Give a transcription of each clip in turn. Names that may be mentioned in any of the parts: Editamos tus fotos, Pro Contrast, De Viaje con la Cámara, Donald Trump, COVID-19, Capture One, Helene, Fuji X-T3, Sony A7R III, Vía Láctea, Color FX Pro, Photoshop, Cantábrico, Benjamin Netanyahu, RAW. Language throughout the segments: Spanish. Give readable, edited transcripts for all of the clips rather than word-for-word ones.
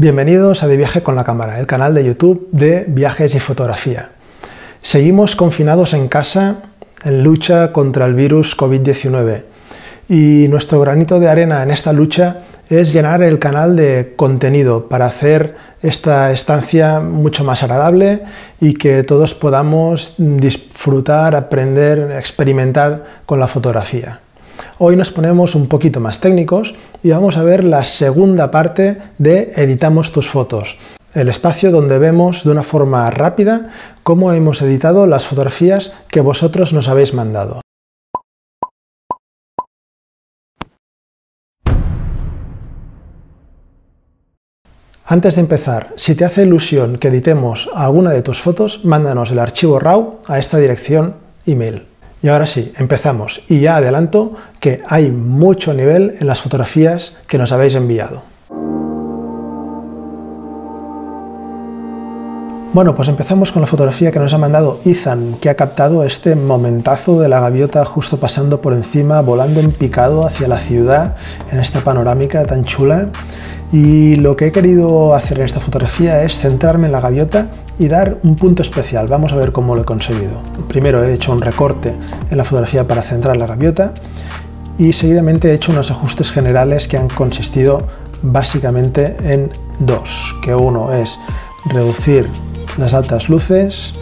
Bienvenidos a De Viaje con la Cámara, el canal de YouTube de viajes y fotografía. Seguimos confinados en casa en lucha contra el virus COVID-19 y nuestro granito de arena en esta lucha es llenar el canal de contenido para hacer esta estancia mucho más agradable y que todos podamos disfrutar, aprender, experimentar con la fotografía. Hoy nos ponemos un poquito más técnicos y vamos a ver la segunda parte de Editamos tus fotos, el espacio donde vemos de una forma rápida cómo hemos editado las fotografías que vosotros nos habéis mandado. Antes de empezar, si te hace ilusión que editemos alguna de tus fotos, mándanos el archivo RAW a esta dirección email. Y ahora sí, empezamos. Y ya adelanto que hay mucho nivel en las fotografías que nos habéis enviado. Bueno, pues empezamos con la fotografía que nos ha mandado Ethan, que ha captado este momentazo de la gaviota justo pasando por encima, volando en picado hacia la ciudad, en esta panorámica tan chula. Y lo que he querido hacer en esta fotografía es centrarme en la gaviota y dar un punto especial. Vamos a ver cómo lo he conseguido. Primero he hecho un recorte en la fotografía para centrar la gaviota y seguidamente he hecho unos ajustes generales que han consistido básicamente en dos, que uno es reducir las altas luces,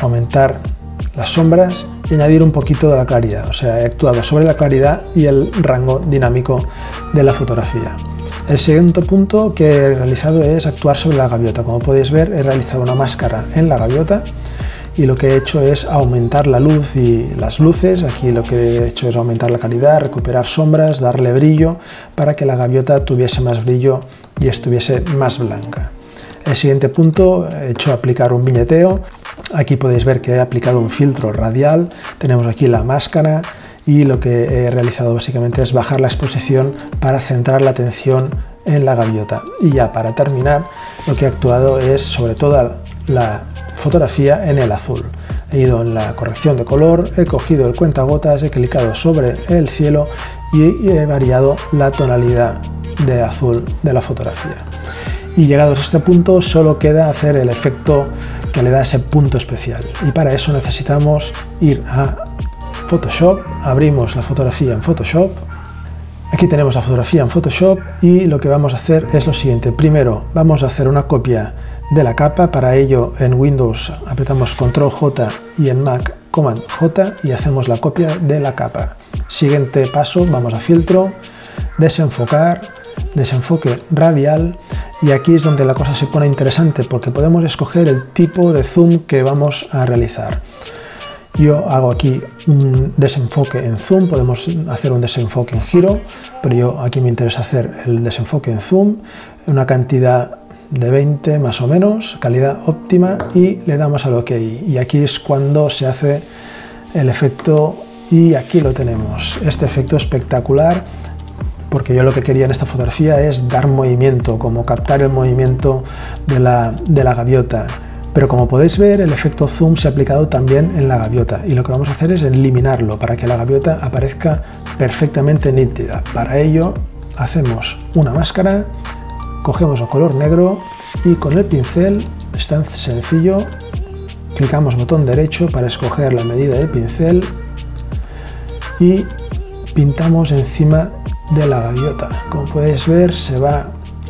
aumentar las sombras y añadir un poquito de la claridad. O sea, he actuado sobre la claridad y el rango dinámico de la fotografía. El siguiente punto que he realizado es actuar sobre la gaviota. Como podéis ver, he realizado una máscara en la gaviota y lo que he hecho es aumentar la luz y las luces. Aquí lo que he hecho es aumentar la claridad, recuperar sombras, darle brillo para que la gaviota tuviese más brillo y estuviese más blanca. El siguiente punto, he hecho aplicar un viñeteo. Aquí podéis ver que he aplicado un filtro radial, tenemos aquí la máscara y lo que he realizado básicamente es bajar la exposición para centrar la atención en la gaviota. Y ya para terminar, lo que he actuado es sobre toda la fotografía en el azul. He ido en la corrección de color, he cogido el cuentagotas, he clicado sobre el cielo y he variado la tonalidad de azul de la fotografía. Y llegados a este punto solo queda hacer el efecto que le da ese punto especial y para eso necesitamos ir a Photoshop, abrimos la fotografía en Photoshop, aquí tenemos la fotografía en Photoshop y lo que vamos a hacer es lo siguiente. Primero vamos a hacer una copia de la capa, para ello en Windows apretamos Control J y en Mac Command J y hacemos la copia de la capa. Siguiente paso, vamos a filtro, desenfocar, desenfoque radial y aquí es donde la cosa se pone interesante porque podemos escoger el tipo de zoom que vamos a realizar. Yo hago aquí un desenfoque en zoom, podemos hacer un desenfoque en giro, pero yo aquí me interesa hacer el desenfoque en zoom, una cantidad de 20 más o menos, calidad óptima y le damos al OK. Y aquí es cuando se hace el efecto y aquí lo tenemos, este efecto espectacular. Porque yo lo que quería en esta fotografía es dar movimiento, como captar el movimiento de la gaviota. Pero como podéis ver, el efecto zoom se ha aplicado también en la gaviota y lo que vamos a hacer es eliminarlo para que la gaviota aparezca perfectamente nítida. Para ello hacemos una máscara, cogemos el color negro y con el pincel, es tan sencillo, clicamos botón derecho para escoger la medida del pincel y pintamos encima de la gaviota. Como podéis ver, se va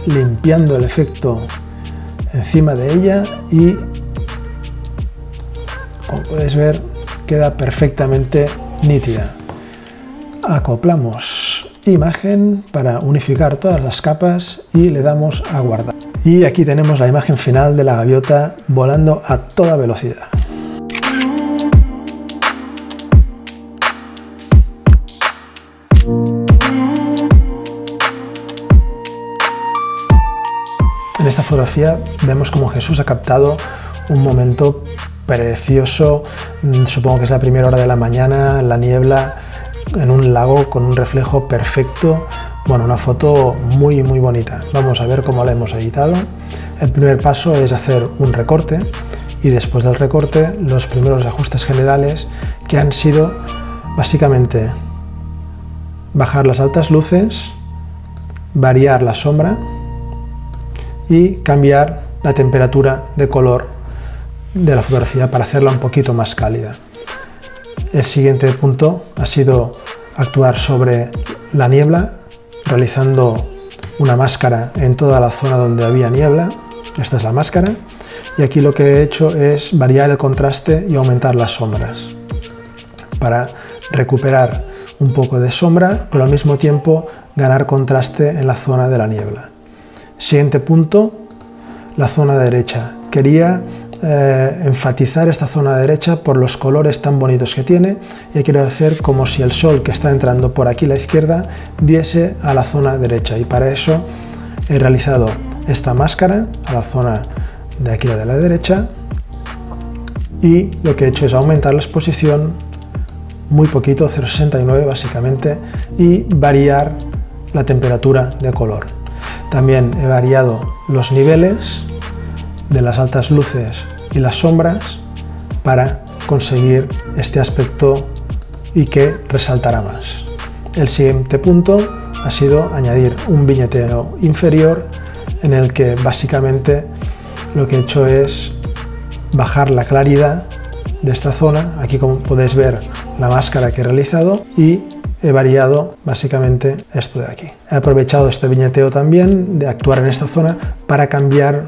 limpiando el efecto encima de ella y como podéis ver queda perfectamente nítida. Acoplamos imagen para unificar todas las capas y le damos a guardar. Y aquí tenemos la imagen final de la gaviota volando a toda velocidad. En esta fotografía vemos como Jesús ha captado un momento precioso, supongo que es la primera hora de la mañana, la niebla en un lago con un reflejo perfecto, bueno, una foto muy muy bonita. Vamos a ver cómo la hemos editado. El primer paso es hacer un recorte y después del recorte los primeros ajustes generales que han sido básicamente bajar las altas luces, variar la sombra, y cambiar la temperatura de color de la fotografía para hacerla un poquito más cálida. El siguiente punto ha sido actuar sobre la niebla, realizando una máscara en toda la zona donde había niebla. Esta es la máscara, y aquí lo que he hecho es variar el contraste y aumentar las sombras para recuperar un poco de sombra, pero al mismo tiempo ganar contraste en la zona de la niebla. Siguiente punto, la zona derecha. Quería enfatizar esta zona derecha por los colores tan bonitos que tiene, y quiero hacer como si el sol que está entrando por aquí a la izquierda diese a la zona derecha, y para eso he realizado esta máscara a la zona de aquí de la derecha, y lo que he hecho es aumentar la exposición muy poquito, 0,69 básicamente, y variar la temperatura de color. También he variado los niveles de las altas luces y las sombras para conseguir este aspecto y que resaltará más. El siguiente punto ha sido añadir un viñeteo inferior, en el que básicamente lo que he hecho es bajar la claridad de esta zona. Aquí, como podéis ver, la máscara que he realizado, y he variado básicamente esto de aquí. He aprovechado este viñeteo también de actuar en esta zona para cambiar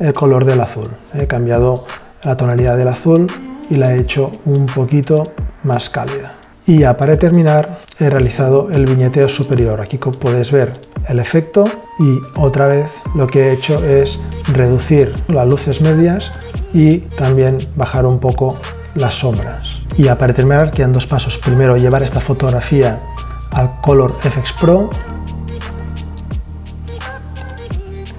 el color del azul. He cambiado la tonalidad del azul y la he hecho un poquito más cálida. Y ya para terminar, he realizado el viñeteo superior. Aquí podéis ver el efecto, y otra vez lo que he hecho es reducir las luces medias y también bajar un poco las sombras. Y ya para terminar, quedan dos pasos. Primero, llevar esta fotografía al Color FX Pro.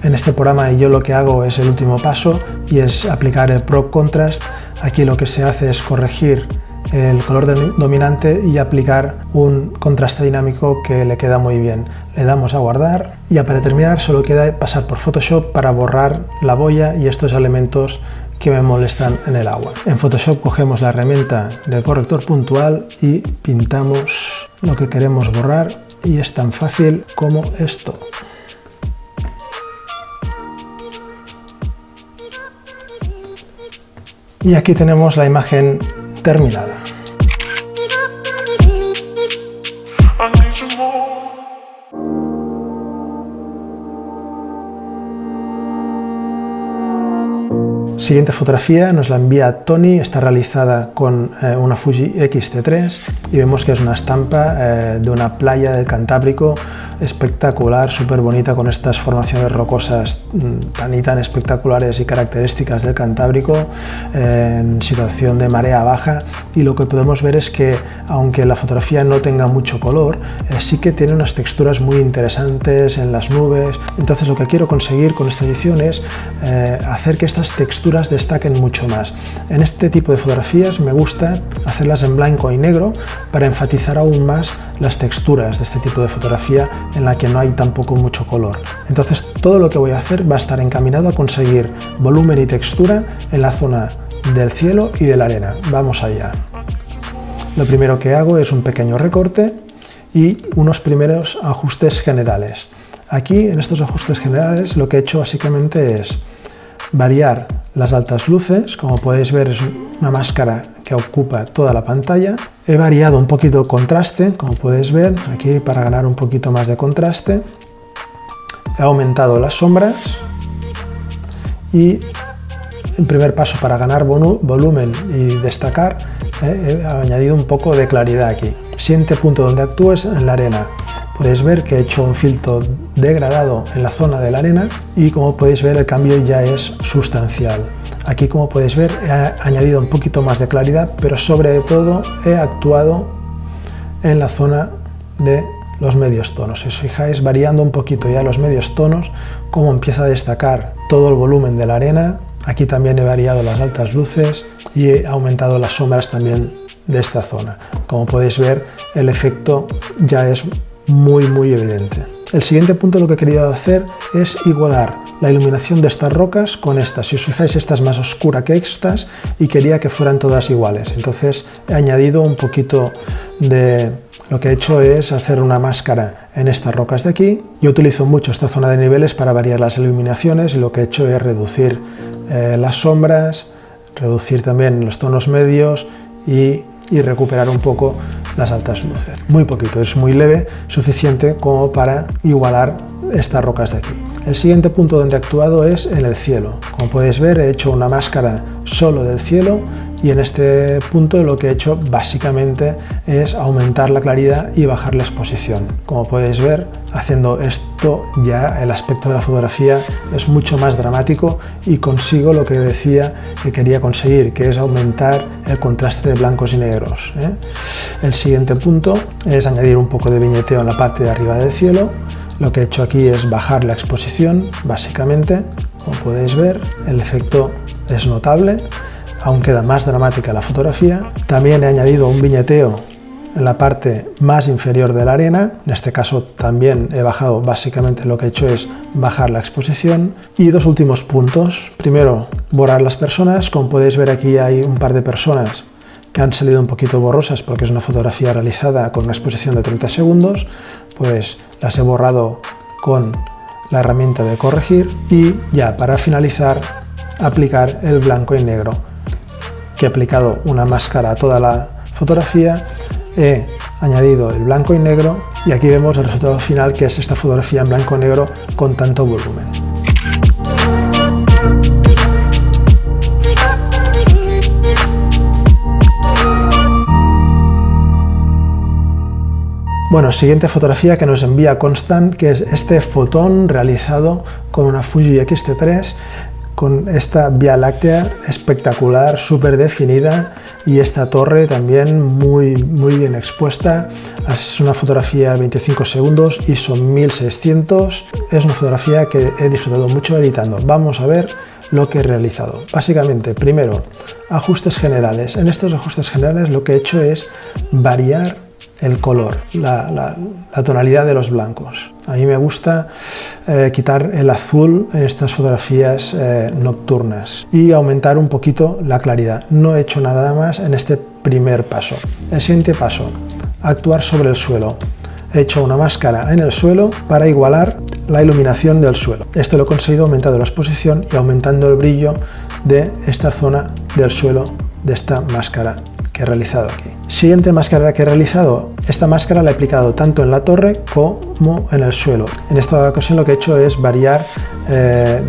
En este programa yo lo que hago es el último paso, y es aplicar el Pro Contrast. Aquí lo que se hace es corregir el color dominante y aplicar un contraste dinámico que le queda muy bien. Le damos a guardar, y ya para terminar solo queda pasar por Photoshop para borrar la boya y estos elementos que me molestan en el agua. En Photoshop cogemos la herramienta del corrector puntual y pintamos lo que queremos borrar, y es tan fácil como esto. Y aquí tenemos la imagen terminada. Siguiente fotografía nos la envía Tony, está realizada con una Fuji X-T3, y vemos que es una estampa de una playa del Cantábrico espectacular, súper bonita, con estas formaciones rocosas tan y tan espectaculares y características del Cantábrico, en situación de marea baja. Y lo que podemos ver es que, aunque la fotografía no tenga mucho color, sí que tiene unas texturas muy interesantes en las nubes. Entonces lo que quiero conseguir con esta edición es hacer que estas texturas destaquen mucho más. En este tipo de fotografías me gusta hacerlas en blanco y negro para enfatizar aún más las texturas de este tipo de fotografía en la que no hay tampoco mucho color. Entonces todo lo que voy a hacer va a estar encaminado a conseguir volumen y textura en la zona del cielo y de la arena. Vamos allá. Lo primero que hago es un pequeño recorte y unos primeros ajustes generales. Aquí, en estos ajustes generales, lo que he hecho básicamente es variar las altas luces. Como podéis ver, es una máscara que ocupa toda la pantalla. He variado un poquito el contraste, como podéis ver, aquí para ganar un poquito más de contraste. He aumentado las sombras, y el primer paso para ganar volumen y destacar, he añadido un poco de claridad aquí. Siguiente punto donde actúo es en la arena. Podéis ver que he hecho un filtro degradado en la zona de la arena, y como podéis ver, el cambio ya es sustancial. Aquí, como podéis ver, he añadido un poquito más de claridad, pero sobre todo he actuado en la zona de los medios tonos. Si os fijáis, variando un poquito ya los medios tonos, como empieza a destacar todo el volumen de la arena. Aquí también he variado las altas luces y he aumentado las sombras también de esta zona. Como podéis ver, el efecto ya es muy evidente. El siguiente punto, lo que he querido hacer es igualar la iluminación de estas rocas con estas. Si os fijáis, esta es más oscura que estas y quería que fueran todas iguales. Entonces he añadido un poquito de Lo que he hecho es hacer una máscara en estas rocas de aquí. Yo utilizo mucho esta zona de niveles para variar las iluminaciones y lo que he hecho es reducir las sombras, reducir también los tonos medios y recuperar un poco las altas luces. Muy poquito, es muy leve, suficiente como para igualar estas rocas de aquí. El siguiente punto donde he actuado es en el cielo. Como podéis ver, he hecho una máscara solo del cielo y en este punto lo que he hecho básicamente es aumentar la claridad y bajar la exposición. Como podéis ver, haciendo esto ya el aspecto de la fotografía es mucho más dramático y consigo lo que decía que quería conseguir, que es aumentar el contraste de blancos y negros, ¿eh? El siguiente punto es añadir un poco de viñeteo en la parte de arriba del cielo. Lo que he hecho aquí es bajar la exposición, básicamente. Como podéis ver, el efecto es notable, aún queda más dramática la fotografía. También he añadido un viñeteo en la parte más inferior de la arena. En este caso también he bajado, básicamente lo que he hecho es bajar la exposición. Y dos últimos puntos. Primero, borrar las personas. Como podéis ver, aquí hay un par de personas que han salido un poquito borrosas porque es una fotografía realizada con una exposición de 30 segundos. Pues las he borrado con la herramienta de corregir y ya para finalizar aplicar el blanco y negro, que he aplicado una máscara a toda la fotografía, he añadido el blanco y negro y aquí vemos el resultado final, que es esta fotografía en blanco y negro con tanto volumen. Bueno, siguiente fotografía que nos envía Constant, que es este fotón realizado con una Fuji X-T3, con esta Vía Láctea espectacular, súper definida, y esta torre también muy bien expuesta. Es una fotografía de 25 segundos, ISO 1600. Es una fotografía que he disfrutado mucho editando. Vamos a ver lo que he realizado. Básicamente, primero, ajustes generales. En estos ajustes generales lo que he hecho es variar el color, la tonalidad de los blancos. A mí me gusta quitar el azul en estas fotografías nocturnas y aumentar un poquito la claridad. No he hecho nada más en este primer paso. El siguiente paso, actuar sobre el suelo. He hecho una máscara en el suelo para igualar la iluminación del suelo. Esto lo he conseguido aumentando la exposición y aumentando el brillo de esta zona del suelo de esta máscara que he realizado aquí. Siguiente máscara que he realizado, esta máscara la he aplicado tanto en la torre como en el suelo. En esta ocasión lo que he hecho es variar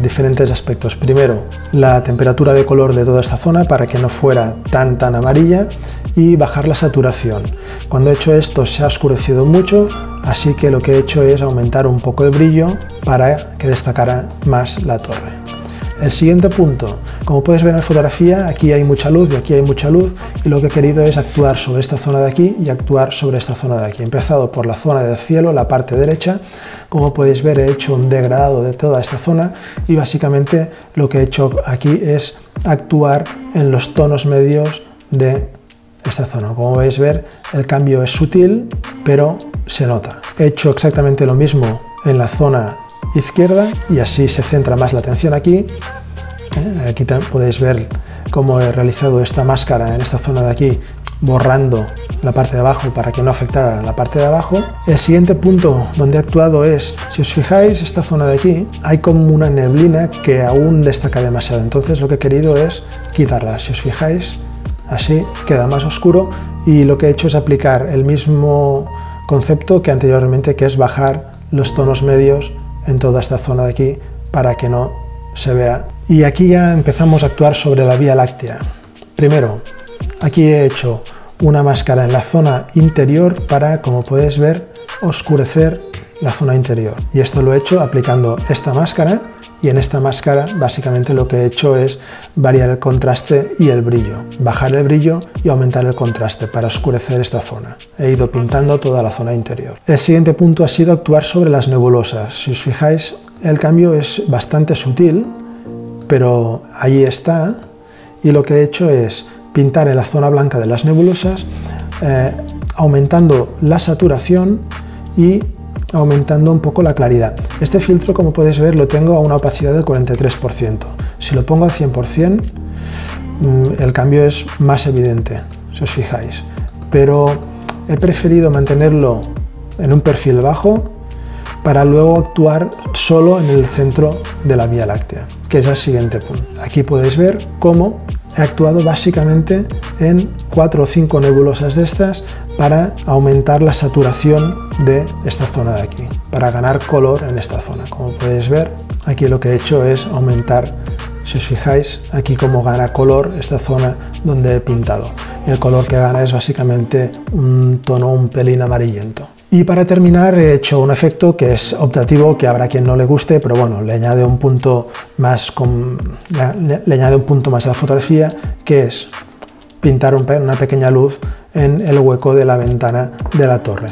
diferentes aspectos. Primero, la temperatura de color de toda esta zona para que no fuera tan amarilla y bajar la saturación. Cuando he hecho esto se ha oscurecido mucho, así que lo que he hecho es aumentar un poco el brillo para que destacara más la torre. El siguiente punto, como puedes ver en la fotografía, aquí hay mucha luz y aquí hay mucha luz, y lo que he querido es actuar sobre esta zona de aquí y actuar sobre esta zona de aquí. He empezado por la zona del cielo, la parte derecha. Como podéis ver, he hecho un degradado de toda esta zona y básicamente lo que he hecho aquí es actuar en los tonos medios de esta zona. Como podéis ver, el cambio es sutil, pero se nota. He hecho exactamente lo mismo en la zona izquierda y así se centra más la atención aquí. Aquí podéis ver cómo he realizado esta máscara en esta zona de aquí, borrando la parte de abajo para que no afectara la parte de abajo. El siguiente punto donde he actuado es, si os fijáis, esta zona de aquí hay como una neblina que aún destaca demasiado, entonces lo que he querido es quitarla. Si os fijáis, así queda más oscuro y lo que he hecho es aplicar el mismo concepto que anteriormente, que es bajar los tonos medios en toda esta zona de aquí para que no se vea. Y aquí ya empezamos a actuar sobre la Vía Láctea. Primero, aquí he hecho una máscara en la zona interior para, como podéis ver, oscurecer la zona interior. Y esto lo he hecho aplicando esta máscara, y en esta máscara básicamente lo que he hecho es variar el contraste y el brillo, bajar el brillo y aumentar el contraste para oscurecer esta zona. He ido pintando toda la zona interior. El siguiente punto ha sido actuar sobre las nebulosas. Si os fijáis, el cambio es bastante sutil, pero ahí está, y lo que he hecho es pintar en la zona blanca de las nebulosas, aumentando la saturación y aumentando un poco la claridad. Este filtro, como podéis ver, lo tengo a una opacidad del 43%. Si lo pongo al 100%, el cambio es más evidente, si os fijáis. Pero He preferido mantenerlo en un perfil bajo para luego actuar solo en el centro de la Vía Láctea, que es el siguiente punto. Aquí podéis ver cómo he actuado básicamente en 4 o 5 nebulosas de estas para aumentar la saturación de esta zona de aquí, para ganar color en esta zona. Como podéis ver, aquí lo que he hecho es aumentar, si os fijáis, aquí como gana color esta zona donde he pintado. El color que gana es básicamente un tono un pelín amarillento. Y para terminar he hecho un efecto que es optativo, que habrá quien no le guste, pero bueno, le añade un punto más a la fotografía, que es pintar una pequeña luz en el hueco de la ventana de la torre.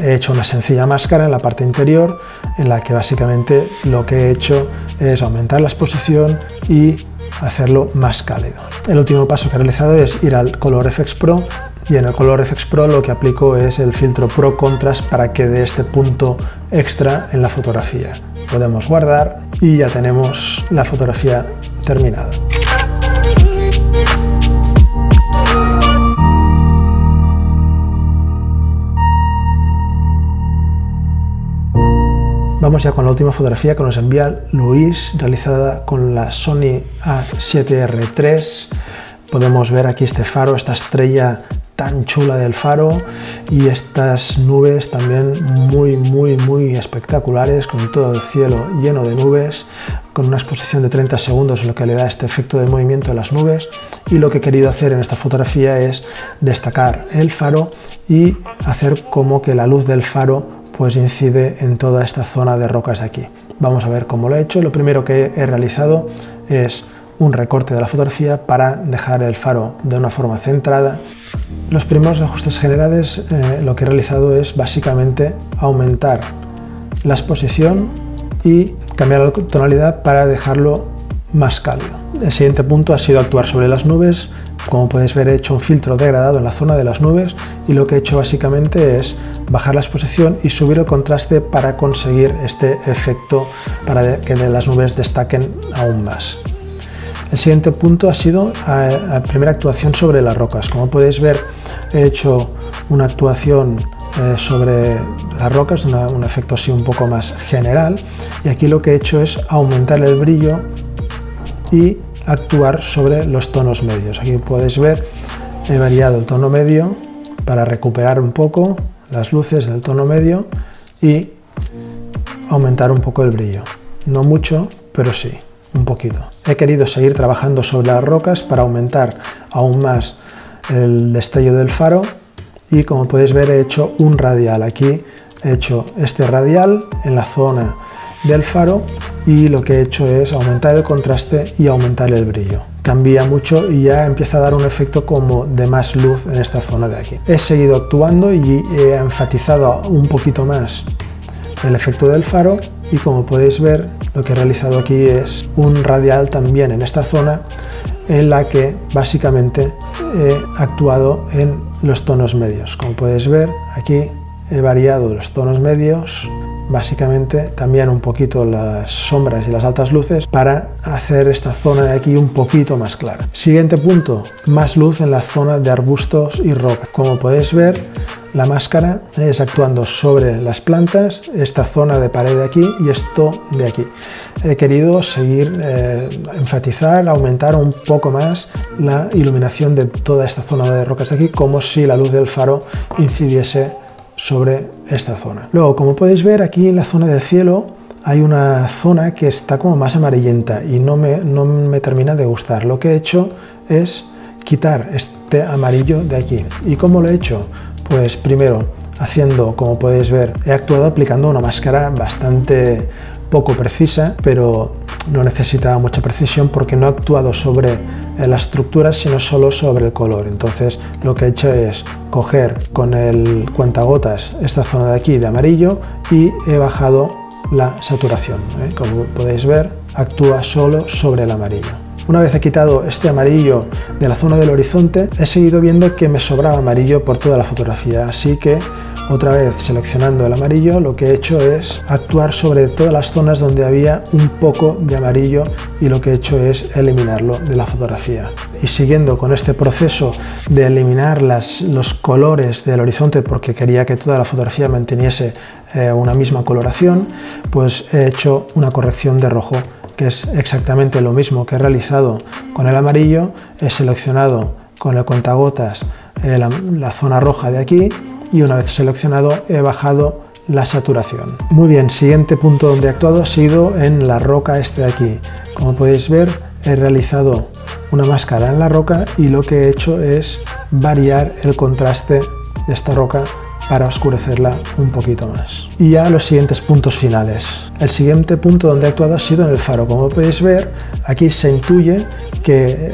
He hecho una sencilla máscara en la parte interior, en la que básicamente lo que he hecho es aumentar la exposición y hacerlo más cálido. El último paso que he realizado es ir al Color FX Pro, y en el Color FX Pro lo que aplico es el filtro Pro Contrast para que dé este punto extra en la fotografía. Podemos guardar y ya tenemos la fotografía terminada. Vamos ya con la última fotografía que nos envía Luis, realizada con la Sony A7R III. Podemos ver aquí este faro, esta estrella tan chula del faro, y estas nubes también muy espectaculares, con todo el cielo lleno de nubes, con una exposición de 30 segundos, lo que le da este efecto de movimiento a las nubes. Y lo que he querido hacer en esta fotografía es destacar el faro y hacer como que la luz del faro pues incide en toda esta zona de rocas de aquí. Vamos a ver cómo lo he hecho. Lo primero que he realizado es un recorte de la fotografía para dejar el faro de una forma centrada. Los primeros ajustes generales, lo que he realizado es básicamente aumentar la exposición y cambiar la tonalidad para dejarlo más cálido. El siguiente punto ha sido actuar sobre las nubes. Como podéis ver, he hecho un filtro degradado en la zona de las nubes, y lo que he hecho básicamente es bajar la exposición y subir el contraste para conseguir este efecto, para que las nubes destaquen aún más. El siguiente punto ha sido la primera actuación sobre las rocas. Como podéis ver, he hecho una actuación sobre las rocas, un efecto así un poco más general, y aquí lo que he hecho es aumentar el brillo y actuar sobre los tonos medios. Aquí podéis ver, he variado el tono medio para recuperar un poco las luces del tono medio y aumentar un poco el brillo. No mucho, pero sí, un poquito. He querido seguir trabajando sobre las rocas para aumentar aún más el destello del faro, y como podéis ver he hecho un radial. Aquí he hecho este radial en la zona del faro, y lo que he hecho es aumentar el contraste y aumentar el brillo. Cambia mucho y ya empieza a dar un efecto como de más luz en esta zona de aquí. He seguido actuando y he enfatizado un poquito más el efecto del faro, y como podéis ver, lo que he realizado aquí es un radial también en esta zona, en la que básicamente he actuado en los tonos medios. Como podéis ver, aquí he variado los tonos medios, básicamente también un poquito las sombras y las altas luces, para hacer esta zona de aquí un poquito más clara. Siguiente punto, más luz en la zona de arbustos y roca. Como podéis ver, la máscara es actuando sobre las plantas, esta zona de pared de aquí y esto de aquí. He querido seguir, enfatizar, aumentar un poco más la iluminación de toda esta zona de rocas de aquí, como si la luz del faro incidiese sobre esta zona. Luego, como podéis ver, aquí en la zona del cielo hay una zona que está como más amarillenta y no me termina de gustar. Lo que he hecho es quitar este amarillo de aquí. ¿Y cómo lo he hecho? Pues primero haciendo, como podéis ver, he actuado aplicando una máscara bastante poco precisa, pero no necesitaba mucha precisión porque no he actuado sobre la estructura, sino solo sobre el color. Entonces lo que he hecho es coger con el cuentagotas esta zona de aquí de amarillo y he bajado la saturación, ¿eh? Como podéis ver, actúa solo sobre el amarillo. Una vez he quitado este amarillo de la zona del horizonte, he seguido viendo que me sobraba amarillo por toda la fotografía, así que Otra vez seleccionando el amarillo, lo que he hecho es actuar sobre todas las zonas donde había un poco de amarillo y lo que he hecho es eliminarlo de la fotografía. Y siguiendo con este proceso de eliminar los colores del horizonte, porque quería que toda la fotografía manteniese una misma coloración, pues he hecho una corrección de rojo, que es exactamente lo mismo que he realizado con el amarillo. He seleccionado con el cuentagotas la zona roja de aquí y una vez seleccionado he bajado la saturación. Muy bien, siguiente punto donde he actuado ha sido en la roca este de aquí. Como podéis ver, he realizado una máscara en la roca y lo que he hecho es variar el contraste de esta roca para oscurecerla un poquito más. Y ya los siguientes puntos finales. El siguiente punto donde he actuado ha sido en el faro. Como podéis ver, aquí se intuye que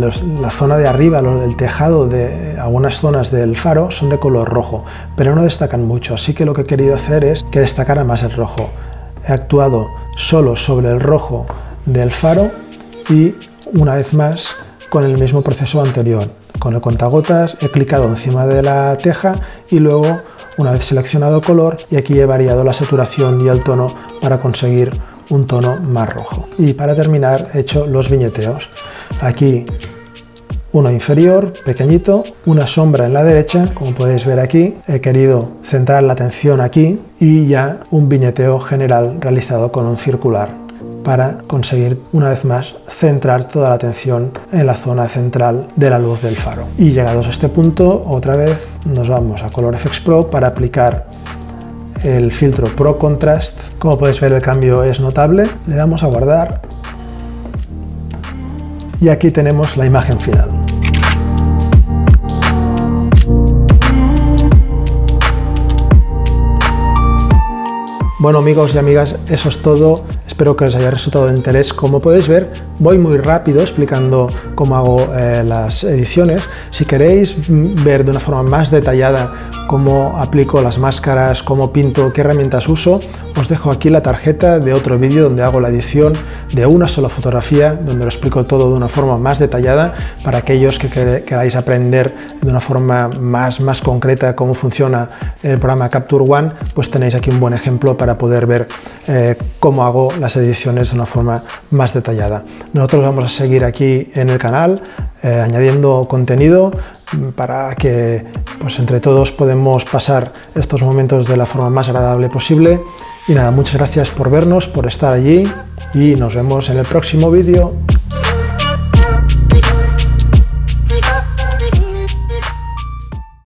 la zona de arriba, el tejado de algunas zonas del faro son de color rojo, pero no destacan mucho, así que lo que he querido hacer es que destacara más el rojo. He actuado solo sobre el rojo del faro y una vez más con el mismo proceso anterior. Con el cuentagotas he clicado encima de la teja y luego, una vez seleccionado color, y aquí he variado la saturación y el tono para conseguir un tono más rojo. Y para terminar he hecho los viñeteos. Aquí uno inferior, pequeñito, una sombra en la derecha, como podéis ver aquí. He querido centrar la atención aquí y ya un viñeteo general realizado con un circular, para conseguir una vez más centrar toda la atención en la zona central de la luz del faro. Y llegados a este punto, otra vez nos vamos a Color FX Pro para aplicar el filtro Pro Contrast. Como podéis ver, el cambio es notable. Le damos a guardar y aquí tenemos la imagen final. Bueno, amigos y amigas, eso es todo. Espero que os haya resultado de interés. Como podéis ver, voy muy rápido explicando cómo hago las ediciones. Si queréis ver de una forma más detallada cómo aplico las máscaras, cómo pinto, qué herramientas uso, os dejo aquí la tarjeta de otro vídeo donde hago la edición de una sola fotografía, donde lo explico todo de una forma más detallada para aquellos que queráis aprender de una forma más concreta cómo funciona el programa Capture One. Pues tenéis aquí un buen ejemplo para poder ver cómo hago las ediciones de una forma más detallada. Nosotros vamos a seguir aquí en el canal añadiendo contenido para que pues entre todos podemos pasar estos momentos de la forma más agradable posible. Y nada, muchas gracias por vernos, por estar allí y nos vemos en el próximo vídeo.